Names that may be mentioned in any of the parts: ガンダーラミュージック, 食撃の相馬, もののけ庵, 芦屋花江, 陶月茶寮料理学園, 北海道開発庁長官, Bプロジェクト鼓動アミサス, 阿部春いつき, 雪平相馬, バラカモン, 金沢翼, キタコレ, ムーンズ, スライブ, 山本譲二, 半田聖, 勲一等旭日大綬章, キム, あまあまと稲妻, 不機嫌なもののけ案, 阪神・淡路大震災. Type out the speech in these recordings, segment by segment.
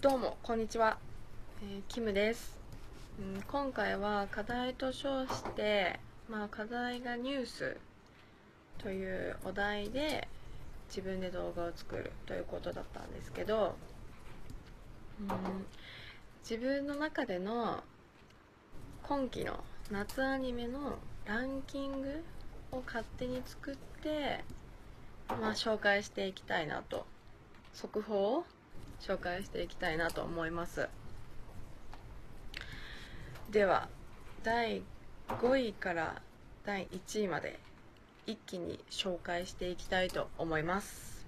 どうもこんにちは、キムです。今回は課題と称して、課題がニュースというお題で自分で動画を作るということだったんですけど、自分の中での今期の夏アニメのランキングを勝手に作って、紹介していきたいなと、速報を紹介していきたいなと思います。では第5位から第1位まで一気に紹介していきたいと思います。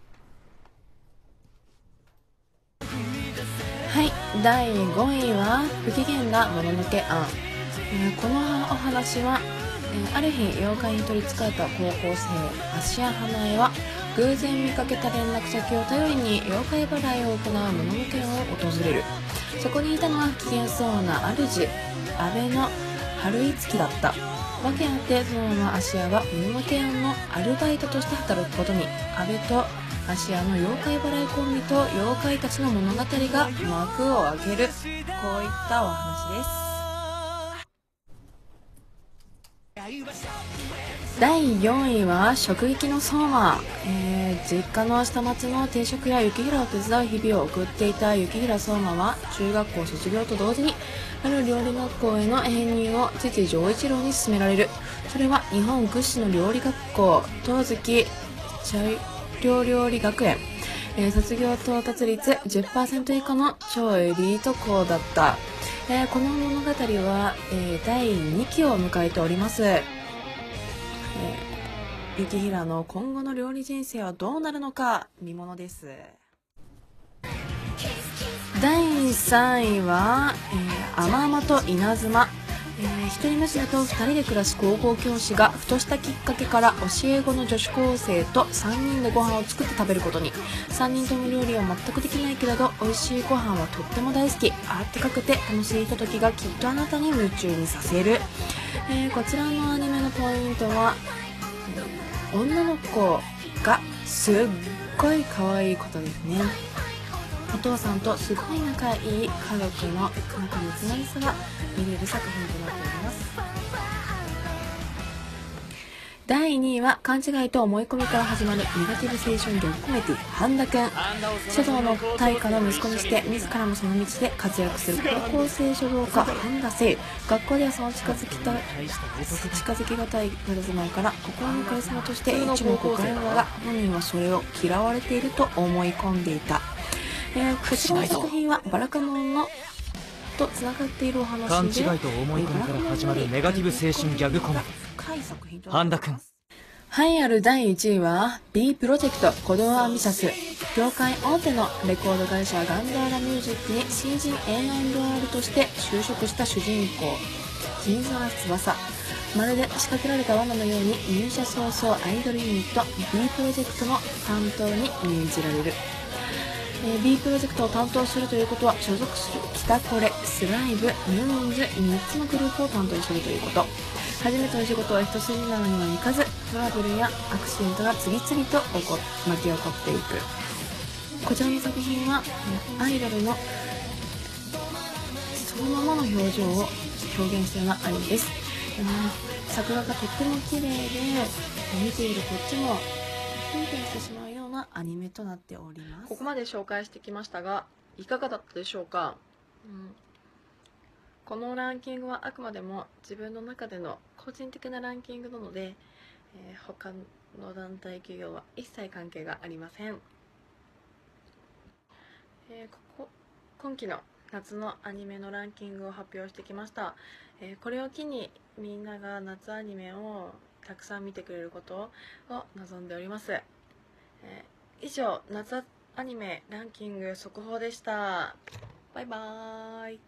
はい、第5位は不機嫌なもののけ案。このお話はある日妖怪に取りつかれた高校生芦屋花江は偶然見かけた連絡先を頼りに妖怪払いを行うもののけを訪れる。そこにいたのは不機嫌そうな主阿部の春いつきだった。訳あってそのまま芦屋はもののけ庵のアルバイトとして働くことに。阿部と芦屋の妖怪払いコンビと妖怪たちの物語が幕を開ける、こういったお話です。第4位は食撃の相馬。実家の下町の定食や雪平を手伝う日々を送っていた雪平相馬は中学校卒業と同時にある料理学校への編入を父丈一郎に勧められる。それは日本屈指の料理学校陶月茶寮料理学園、卒業到達率 10% 以下の超エリート校だった。この物語は、第2期を迎えております。雪平の今後の料理人生はどうなるのか見ものです。第3位は「あまあまと稲妻」。一人娘と2人で暮らす高校教師がふとしたきっかけから教え子の女子高生と3人でご飯を作って食べることに。3人とも料理は全くできないけれど美味しいご飯はとっても大好き、あったかくて楽しいひとときがきっとあなたに夢中にさせる。こちらのアニメのポイントは女の子がすっごい可愛いことですね。お父さんとすごい仲いい家族の仲睦まじさが見れる作品となっております。第2位は勘違いと思い込みから始まるネガティブ青春ギャグコメディ半田くん。書道の大家の息子にして自らもその道で活躍する高校生書道家半田聖。学校ではその近づきがたいプラズマから心のカリスマとして一目置かれるが本人はそれを嫌われていると思い込んでいた。こちらの作品はバラカモンのとつながっているお話で、勘違いと思い込みから始まるネガティブ青春ギャグコメディ半田くん。栄えある第1位は B プロジェクト鼓動アミサス。業界大手のレコード会社ガンダーラミュージックに新人 A&R として就職した主人公金沢翼。まるで仕掛けられた罠のように入社早々アイドルユニット B プロジェクトの担当に任じられる。B プロジェクトを担当するということは所属するキタコレ、スライブ、ムーンズ3つのグループを担当するということ。初めての仕事は一筋縄にはいかずトラブルやアクシデントが次々と巻き起こっていく。こちらの作品はアイドルのそのままの表情を表現したようなアニメです。桜がとっても綺麗で見ているこっちもキュンキュンしてしまうようなアニメとなっております。ここまで紹介してきましたがいかがだったでしょうか。このランキングはあくまでも自分の中での個人的なランキングなので、他の団体企業は一切関係がありません。今期の夏のアニメのランキングを発表してきました。これを機にみんなが夏アニメをたくさん見てくれることを望んでおります。以上夏アニメランキング速報でした。バイバーイ。